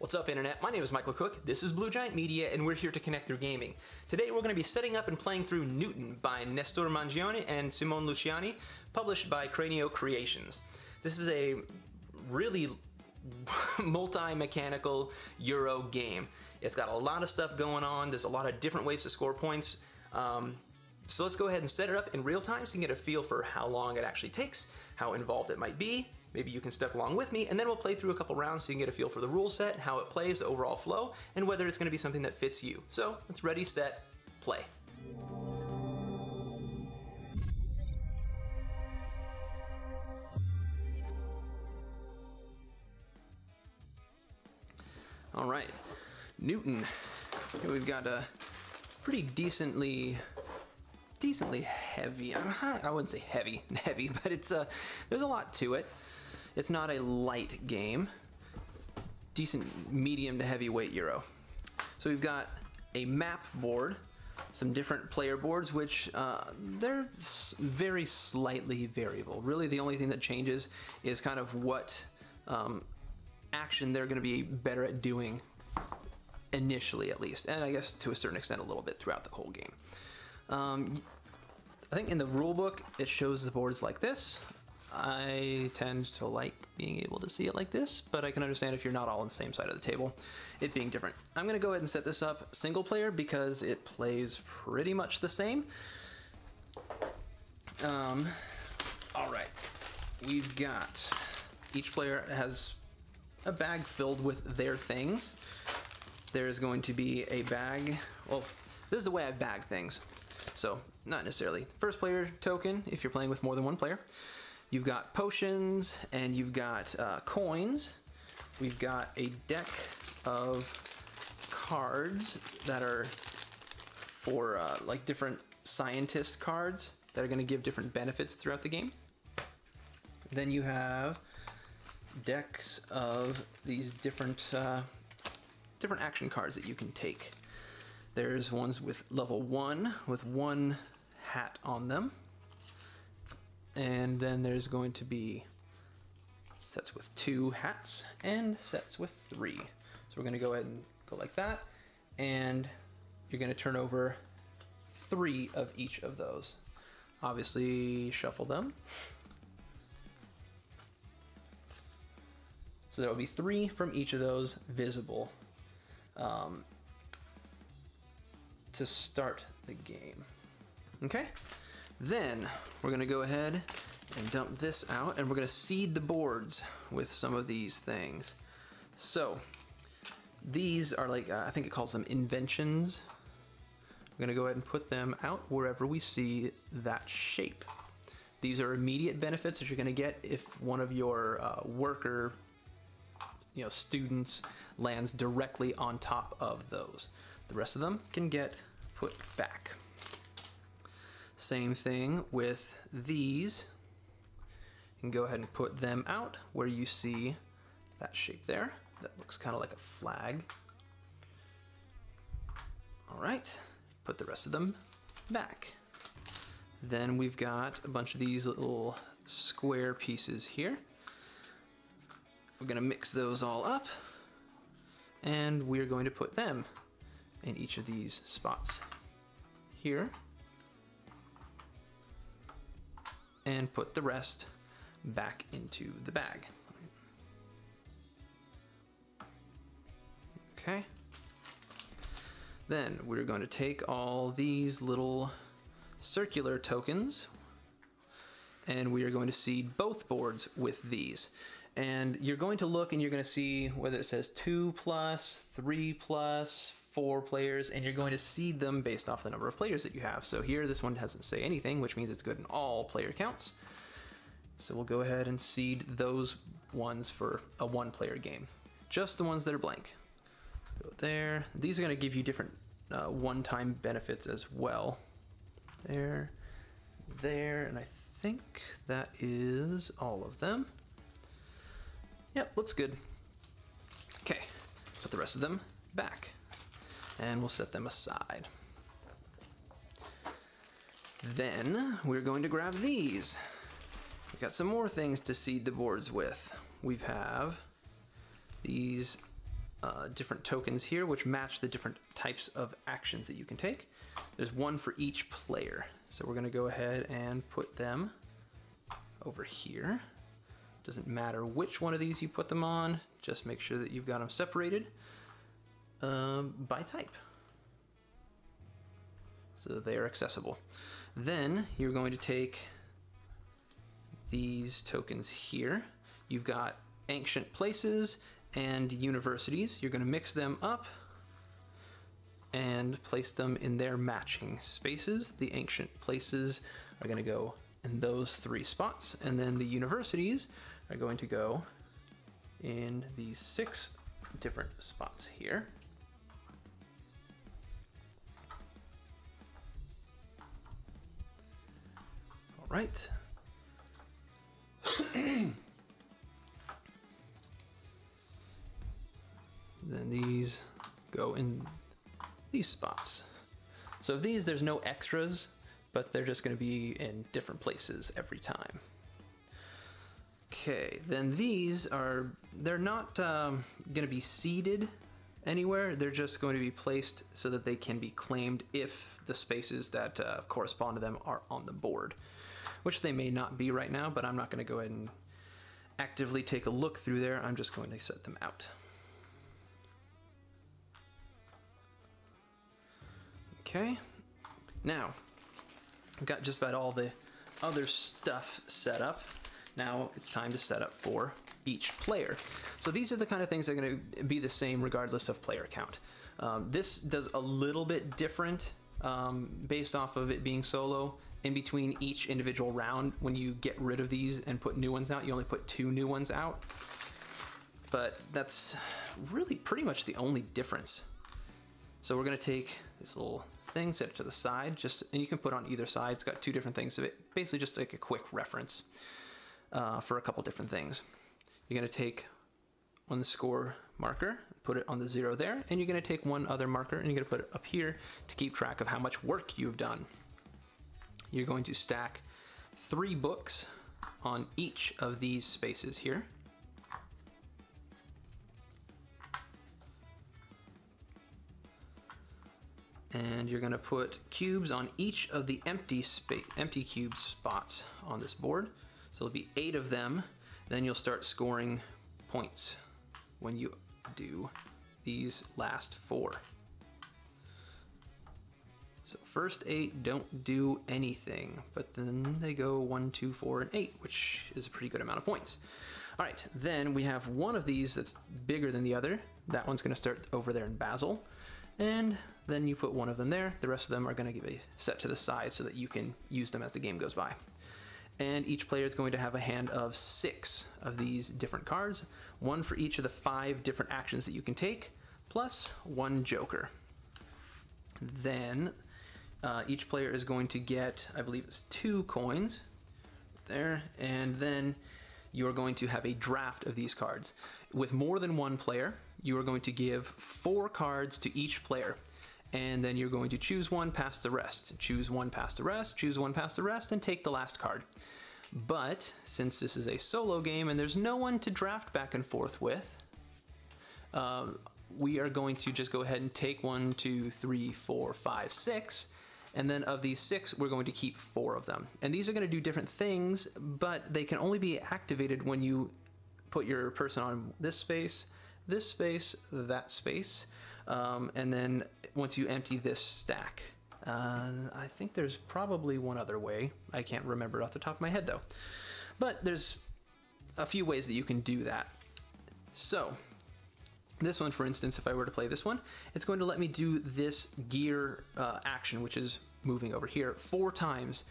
What's up internet, my name is Michael Cook, this is Blue Giant Media, and we're here to connect through gaming. Today we're going to be setting up and playing through Newton by Nestore Mangone and Simone Luciani, published by Cranio Creations. This is a really multi-mechanical Euro game. It's got a lot of stuff going on, there's a lot of different ways to score points. So let's go ahead and set it up in real time so you can get a feel for how long it actually takes, how involved it might be. Maybe you can step along with me, and then we'll play through a couple rounds so you can get a feel for the rule set, how it plays, the overall flow, and whether it's going to be something that fits you. So let's ready, set, play. All right, Newton. Here we've got a pretty decently heavy. I wouldn't say heavy, but it's there's a lot to it. It's not a light game. Decent medium to heavyweight Euro. So we've got a map board, some different player boards, which they're very slightly variable. Really the only thing that changes is kind of what action they're gonna be better at doing initially at least, and I guess to a certain extent a little bit throughout the whole game. I think in the rule book it shows the boards like this. I tend to like being able to see it like this, but I can understand if you're not all on the same side of the table, it being different. I'm going to go ahead and set this up single player because it plays pretty much the same. All right, we've got each player has a bag filled with their things. There is going to be a bag. Well, this is the way I bag things. So, not necessarily. First player token, if you're playing with more than one player. You've got potions, and you've got coins. We've got a deck of cards that are for like different scientist cards that are gonna give different benefits throughout the game. Then you have decks of these different, different action cards that you can take. There's ones with level 1, with one hat on them. And then there's going to be sets with 2 hats and sets with 3. So we're gonna go ahead and go like that. And you're gonna turn over 3 of each of those. Obviously, shuffle them. So there will be 3 from each of those visible. To start the game. Okay, then we're gonna go ahead and dump this out, and we're gonna seed the boards with some of these things. So these are like, I think it calls them inventions. We're gonna go ahead and put them out wherever we see that shape. These are immediate benefits that you're gonna get if one of your worker, you know, students lands directly on top of those. The rest of them can get put back. Same thing with these. You can go ahead and put them out where you see that shape there. That looks kind of like a flag. All right, put the rest of them back. Then we've got a bunch of these little square pieces here. We're gonna mix those all up, and we're going to put them in each of these spots here, and put the rest back into the bag. Okay. Then we're going to take all these little circular tokens, and we are going to seed both boards with these. And you're going to look and you're going to see whether it says 2+, 3+, 4 players, and you're going to seed them based off the number of players that you have. So here, this one doesn't say anything, which means it's good in all player counts. So we'll go ahead and seed those ones for a 1-player game. Just the ones that are blank. Go there. These are going to give you different one-time benefits as well. There, there, and I think that is all of them. Yep, looks good. Okay, put the rest of them back, and we'll set them aside. Then we're going to grab these. We've got some more things to seed the boards with. We have these different tokens here, which match the different types of actions that you can take. There's one for each player. So we're gonna go ahead and put them over here. Doesn't matter which one of these you put them on, just make sure that you've got them separated by type, so that they are accessible. Then you're going to take these tokens here. You've got ancient places and universities. You're going to mix them up and place them in their matching spaces. The ancient places are going to go in those three spots, and then the universities are going to go in these 6 different spots here. All right. Then these go in these spots. So of these, there's no extras, but they're just going to be in different places every time. Okay, then these are, they're not going to be seeded anywhere. They're just going to be placed so that they can be claimed if the spaces that correspond to them are on the board, which they may not be right now, but I'm not going to go ahead and actively take a look through there. I'm just going to set them out. Okay, now I've got just about all the other stuff set up. Now it's time to set up for each player. So these are the kind of things that are going to be the same regardless of player count. This does a little bit different based off of it being solo. In between each individual round, when you get rid of these and put new ones out, you only put 2 new ones out. But that's really pretty much the only difference. So we're going to take this little thing, set it to the side, and you can put on either side. It's got 2 different things of it, basically just like a quick reference for a couple different things. You're going to take one score marker, put it on the 0 there, and you're going to take one other marker and you're going to put it up here to keep track of how much work you've done. You're going to stack 3 books on each of these spaces here. And you're going to put cubes on each of the empty cube spots on this board. So there'll be 8 of them. Then you'll start scoring points when you do these last 4. So first 8 don't do anything, but then they go 1, 2, 4, and 8, which is a pretty good amount of points. All right, then we have one of these that's bigger than the other. That one's going to start over there in Basel. And then you put one of them there. The rest of them are going to be set to the side so that you can use them as the game goes by. And each player is going to have a hand of 6 of these different cards, one for each of the 5 different actions that you can take, plus 1 joker. Then each player is going to get, I believe it's 2 coins there, and then you're going to have a draft of these cards. With more than one player, you are going to give 4 cards to each player, and then you're going to choose one, pass the rest, choose one, pass the rest, choose one, pass the rest, and take the last card. But since this is a solo game and there's no one to draft back and forth with, we are going to just go ahead and take 1, 2, 3, 4, 5, 6, and then of these 6, we're going to keep 4 of them. And these are going to do different things, but they can only be activated when you put your person on this space, that space, and then once you empty this stack. I think there's probably one other way. I can't remember off the top of my head though. But there's a few ways that you can do that. So this one, for instance, if I were to play this one, it's going to let me do this gear action, which is moving over here, 4 times,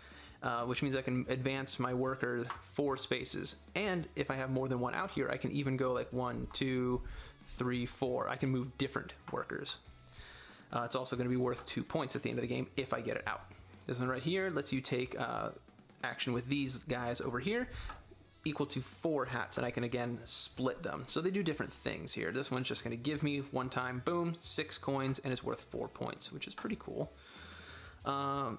which means I can advance my worker 4 spaces. And if I have more than one out here, I can even go like 1, 2, 3, 4. I can move different workers. It's also going to be worth 2 points at the end of the game if I get it out. This one right here lets you take action with these guys over here, equal to 4 hats, and I can again split them. So they do different things here. This one's just going to give me one time, boom, 6 coins, and it's worth 4 points, which is pretty cool.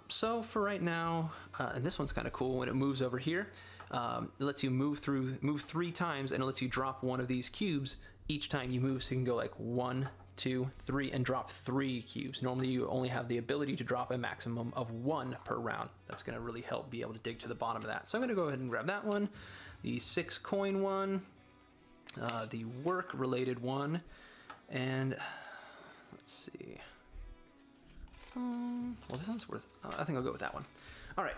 So for right now, and this one's kind of cool when it moves over here, It lets you move three times, and it lets you drop one of these cubes each time you move, so you can go like 1, 2, 3, and drop 3 cubes. Normally you only have the ability to drop a maximum of 1 per round. That's gonna really help be able to dig to the bottom of that. So I'm gonna go ahead and grab that one, the 6 coin one, the work related one, and let's see. Well, this one's worth, I think I'll go with that one. All right,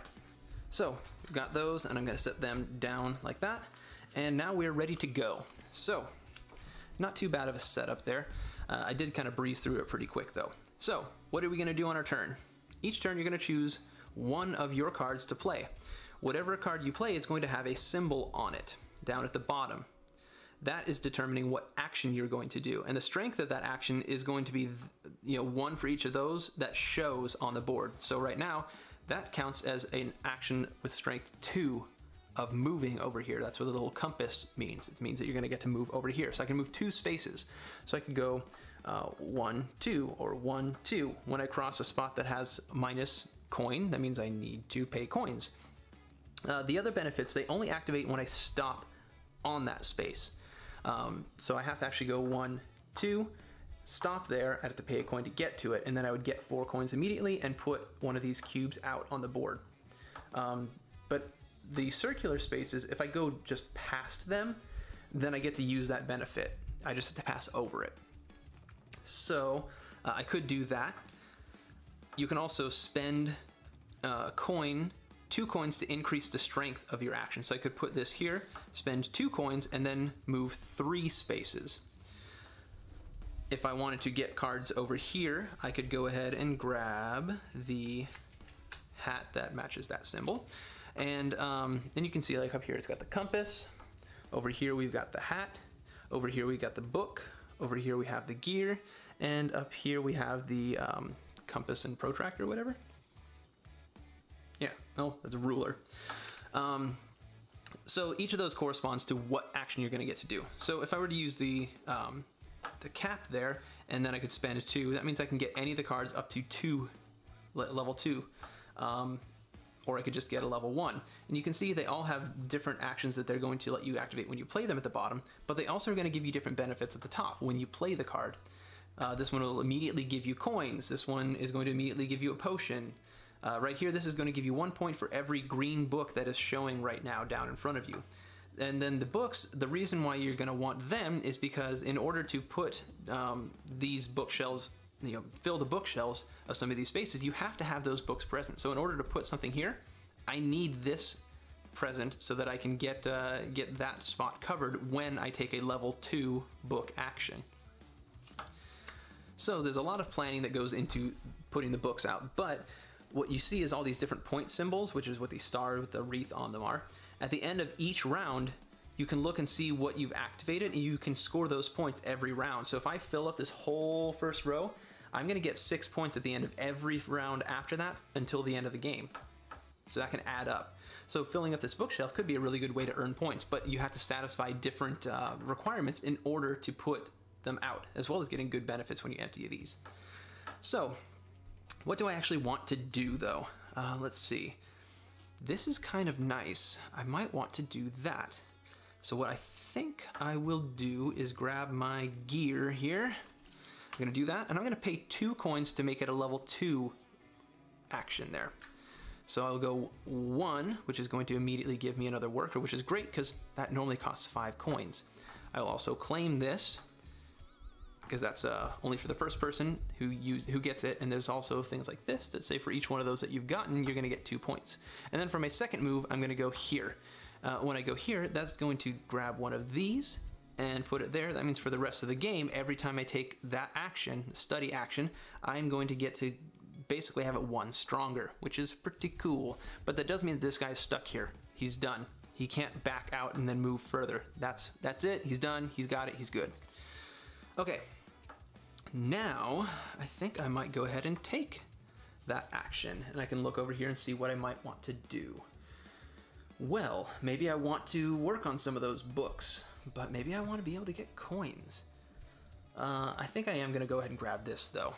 so we've got those, and I'm gonna set them down like that. And now we're ready to go. So, not too bad of a setup there. I did kind of breeze through it pretty quick though. So, what are we gonna do on our turn? Each turn you're gonna choose one of your cards to play. Whatever card you play is going to have a symbol on it, down at the bottom. That is determining what action you're going to do. And the strength of that action is going to be, you know, one for each of those that shows on the board. So right now, that counts as an action with strength 2 of moving over here. That's what the little compass means. It means that you're gonna get to move over here. So I can move 2 spaces. So I can go 1, 2, or 1, 2. When I cross a spot that has minus coin, that means I need to pay coins. The other benefits, they only activate when I stop on that space. So I have to actually go 1, 2, stop there, I have to pay a coin to get to it, and then I would get 4 coins immediately and put one of these cubes out on the board. But the circular spaces, if I go just past them, then I get to use that benefit. I just have to pass over it. So I could do that. You can also spend a coin, 2 coins to increase the strength of your action. So I could put this here, spend 2 coins, and then move 3 spaces. If I wanted to get cards over here, I could go ahead and grab the hat that matches that symbol. And then you can see, like up here, it's got the compass. Over here, we've got the hat. Over here, we've got the book. Over here, we have the gear. And up here, we have the compass and protractor, whatever. Yeah, well, that's a ruler. So each of those corresponds to what action you're gonna get to do. So if I were to use the cap there, and then I could spend 2, that means I can get any of the cards up to 2, level 2. Or I could just get a level 1. And you can see they all have different actions that they're going to let you activate when you play them at the bottom, but they also are gonna give you different benefits at the top when you play the card. This one will immediately give you coins. This one is going to immediately give you a potion. Right here, this is going to give you 1 point for every green book that is showing right now down in front of you. And then the books, the reason why you're going to want them is because in order to put these bookshelves, you know, fill the bookshelves of some of these spaces, you have to have those books present. So in order to put something here, I need this present so that I can get that spot covered when I take a level 2 book action. So there's a lot of planning that goes into putting the books out, but what you see is all these different point symbols, which is what these stars with the wreath on them are. At the end of each round, you can look and see what you've activated, and you can score those points every round. So if I fill up this whole first row, I'm gonna get 6 points at the end of every round after that until the end of the game. So that can add up. So filling up this bookshelf could be a really good way to earn points, but you have to satisfy different requirements in order to put them out, as well as getting good benefits when you empty these. So, what do I actually want to do though? Let's see. This is kind of nice. I might want to do that. So what I think I will do is grab my gear here. I'm gonna do that, and I'm gonna pay 2 coins to make it a level 2 action there. So I'll go 1, which is going to immediately give me another worker, which is great because that normally costs 5 coins. I'll also claim this, because that's only for the first person who gets it, and there's also things like this that say for each one of those that you've gotten, you're gonna get 2 points. And then for my second move, I'm gonna go here. When I go here, that's going to grab one of these and put it there. That means for the rest of the game, every time I take that action, study action, I'm going to get to basically have it 1 stronger, which is pretty cool. But that does mean that this guy's stuck here. He's done. He can't back out and then move further. That's it, he's done, he's got it, he's good. Okay. Now, I think I might go ahead and take that action, and I can look over here and see what I might want to do. Well, maybe I want to work on some of those books, but maybe I want to be able to get coins. I think I am gonna go ahead and grab this though.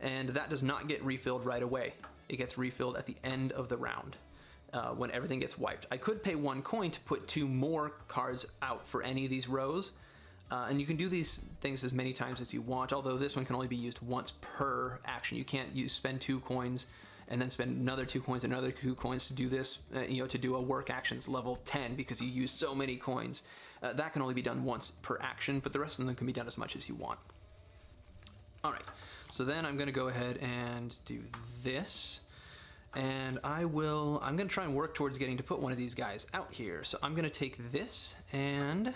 And that does not get refilled right away. It gets refilled at the end of the round. when everything gets wiped. I could pay one coin to put two more cards out for any of these rows, and you can do these things as many times as you want, although this one can only be used once per action. You can't spend two coins and then spend another two coins, another two coins to do this, to do a work actions level 10 because you use so many coins. That can only be done once per action, but the rest of them can be done as much as you want. All right, so then I'm gonna go ahead and do this, and I'm gonna try and work towards getting to put one of these guys out here. So I'm gonna take this and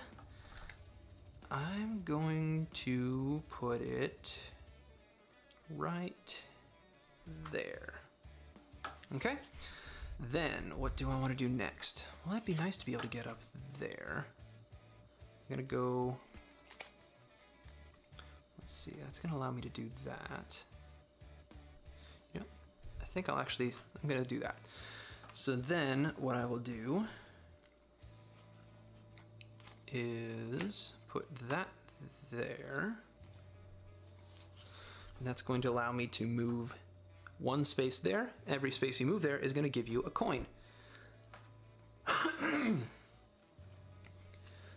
I'm going to put it right there. Okay, then what do I want to do next? Well, that'd be nice to be able to get up there. I'm gonna go, let's see, that's gonna allow me to do that. Yep, I think I'm gonna do that. So then what I will do is put that there. And that's going to allow me to move one space there. Every space you move there is going to give you a coin.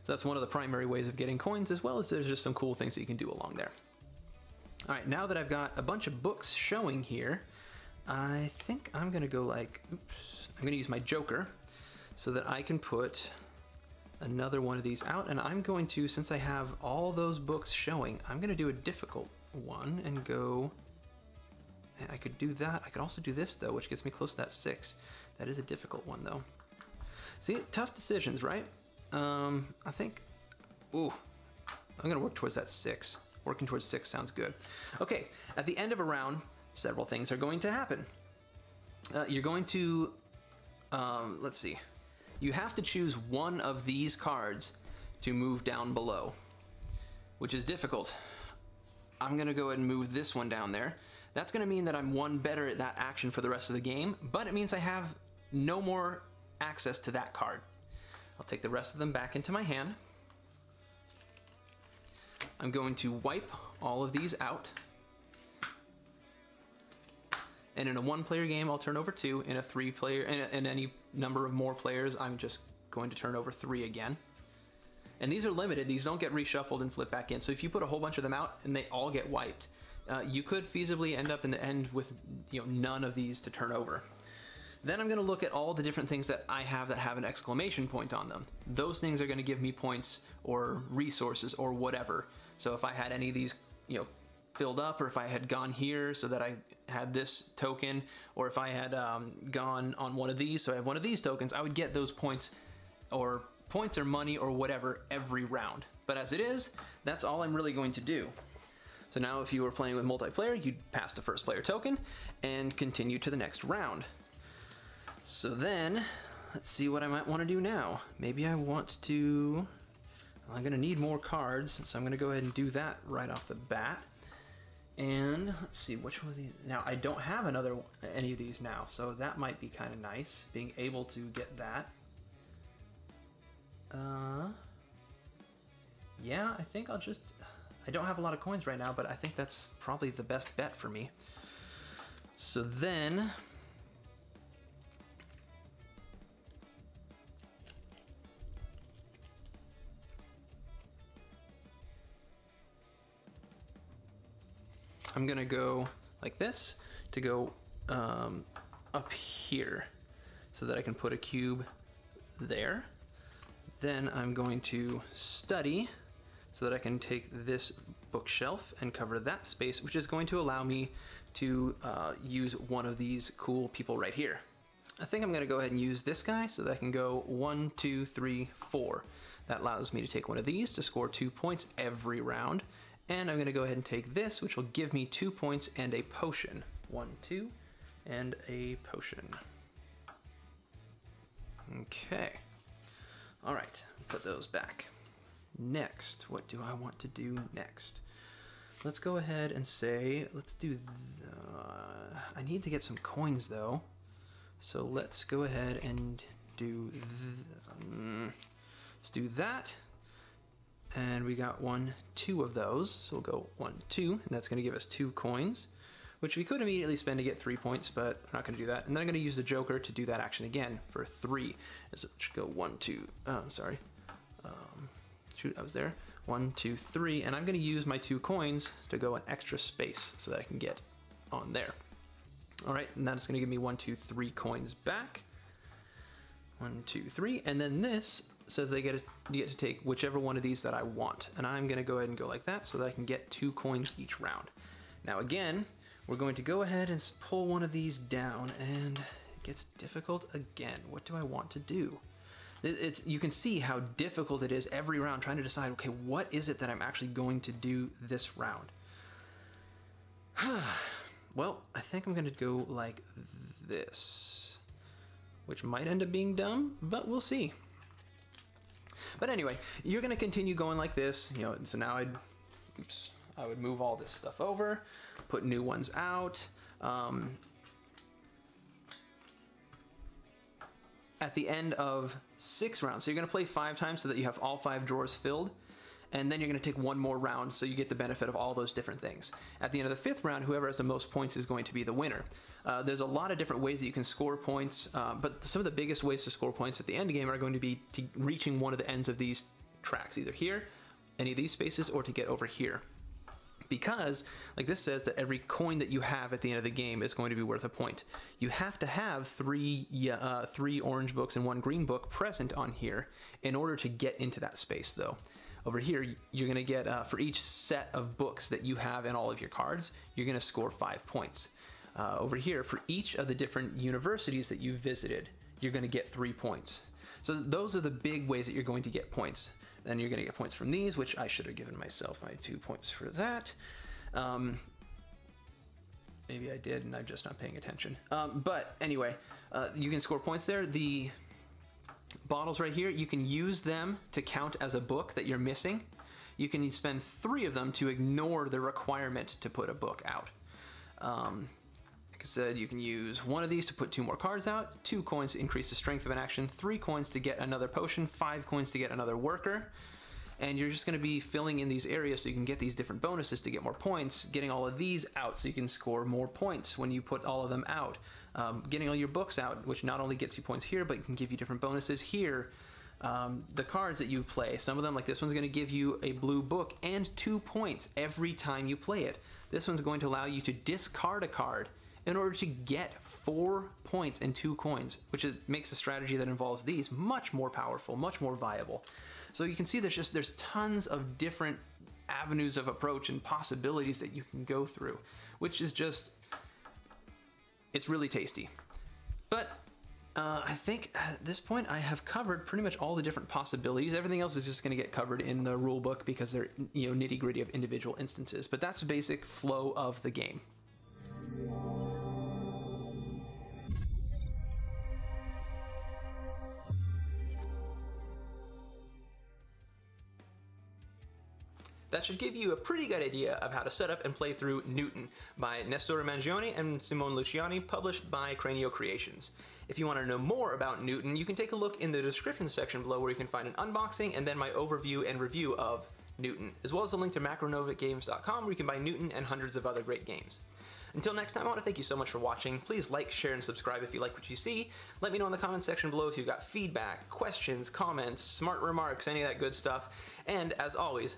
So that's one of the primary ways of getting coins, as well as there's just some cool things that you can do along there. All right, now that I've got a bunch of books showing here, I think I'm going to go like, oops, I'm going to use my Joker so that I can put another one of these out. And I'm going to, since I have all those books showing, I'm going to do a difficult one and go, I could do that. I could also do this though, which gets me close to that 6. That is a difficult one though. See, tough decisions, right? I think, ooh, I'm gonna work towards that 6. Working towards 6 sounds good. Okay, at the end of a round, several things are going to happen. You're going to, let's see. You have to choose one of these cards to move down below, which is difficult. I'm gonna go ahead and move this one down there. That's gonna mean that I'm one better at that action for the rest of the game, but it means I have no more access to that card. I'll take the rest of them back into my hand. I'm going to wipe all of these out. And in a 1-player game, I'll turn over 2. In a 3-player, in any number of more players, I'm just going to turn over 3 again. And these are limited. These don't get reshuffled and flipped back in. So if you put a whole bunch of them out and they all get wiped, you could feasibly end up in the end with none of these to turn over. Then I'm gonna look at all the different things that I have that have an exclamation point on them. Those things are gonna give me points or resources or whatever. So if I had any of these filled up, or if I had gone here so that I had this token, or if I had gone on one of these so I have one of these tokens, I would get those points or money or whatever every round. But as it is, that's all I'm really going to do. So now if you were playing with multiplayer, you'd pass the first player token and continue to the next round. So then, let's see what I might want to do now. Maybe I want to, well, I'm gonna need more cards, so I'm gonna go ahead and do that right off the bat. And let's see, which one of these, now I don't have any of these now, so that might be kind of nice, being able to get that. Yeah, I think I'll just, I don't have a lot of coins right now, but I think that's probably the best bet for me. So then, I'm gonna go like this to go up here so that I can put a cube there. Then I'm going to study so that I can take this bookshelf and cover that space, which is going to allow me to use one of these cool people right here. I think I'm gonna go ahead and use this guy so that I can go 1, 2, 3, 4. That allows me to take one of these to score 2 points every round. And I'm gonna go ahead and take this, which will give me 2 points and a potion. 1, 2, and a potion. Okay. All right, put those back. Next, what do I want to do next? Let's go ahead and say, let's do, I need to get some coins though. So let's go ahead and do, let's do that. And we got 1, 2 of those. So we'll go 1, 2, and that's gonna give us 2 coins. which we could immediately spend to get 3 points, but I'm not going to do that. And then I'm going to use the Joker to do that action again for 3. So it should go 1, 2. Oh, I'm sorry. Shoot, I was there. 1, 2, 3. And I'm going to use my 2 coins to go an extra space so that I can get on there. All right, and that's going to give me 1, 2, 3 coins back. 1, 2, 3, and then this says they get to take whichever one of these that I want. And I'm gonna go ahead and go like that so that I can get 2 coins each round. Now again, we're going to go ahead and pull one of these down, and it gets difficult again. What do I want to do? You can see how difficult it is every round trying to decide, okay, what is it that I'm actually going to do this round? Well, I think I'm gonna go like this, which might end up being dumb, but we'll see. But anyway, you're gonna continue going like this, you know, so now I would move all this stuff over, put new ones out. At the end of 6 rounds, so you're gonna play 5 times so that you have all 5 drawers filled, and then you're gonna take 1 more round so you get the benefit of all those different things. At the end of the 5th round, whoever has the most points is going to be the winner. There's a lot of different ways that you can score points, but some of the biggest ways to score points at the end game are going to be reaching one of the ends of these tracks, either here, any of these spaces, or to get over here. Because, like this says, that every coin that you have at the end of the game is going to be worth a point. You have to have 3 orange books and 1 green book present on here in order to get into that space, though. Over here, you're gonna get, for each set of books that you have in all of your cards, you're gonna score 5 points. Over here, for each of the different universities that you visited, you're gonna get 3 points. So those are the big ways that you're going to get points. Then you're gonna get points from these, which I should have given myself my 2 points for that. Maybe I did and I'm just not paying attention. But anyway, you can score points there. The bottles right here, you can use them to count as a book that you're missing. You can spend 3 of them to ignore the requirement to put a book out. Like I said, you can use 1 of these to put 2 more cards out, 2 coins to increase the strength of an action, 3 coins to get another potion, 5 coins to get another worker. And you're just gonna be filling in these areas so you can get these different bonuses to get more points, getting all of these out so you can score more points when you put all of them out, getting all your books out, which not only gets you points here, but can give you different bonuses here. The cards that you play, some of them, like this one's gonna give you a blue book and 2 points every time you play it. This one's going to allow you to discard a card in order to get 4 points and 2 coins, which makes a strategy that involves these much more powerful, much more viable. So you can see there's tons of different avenues of approach and possibilities that you can go through, which is just, it's really tasty. But I think at this point I have covered pretty much all the different possibilities. Everything else is just gonna get covered in the rule book because they're, you know, nitty gritty of individual instances, but that's the basic flow of the game. That should give you a pretty good idea of how to set up and play through Newton by Nestore Mangone and Simone Luciani, published by Cranio Creations. If you want to know more about Newton, you can take a look in the description section below where you can find an unboxing and then my overview and review of Newton, as well as a link to MacronovaGames.com where you can buy Newton and hundreds of other great games. Until next time, I want to thank you so much for watching. Please like, share, and subscribe if you like what you see. Let me know in the comments section below if you've got feedback, questions, comments, smart remarks, any of that good stuff. And as always,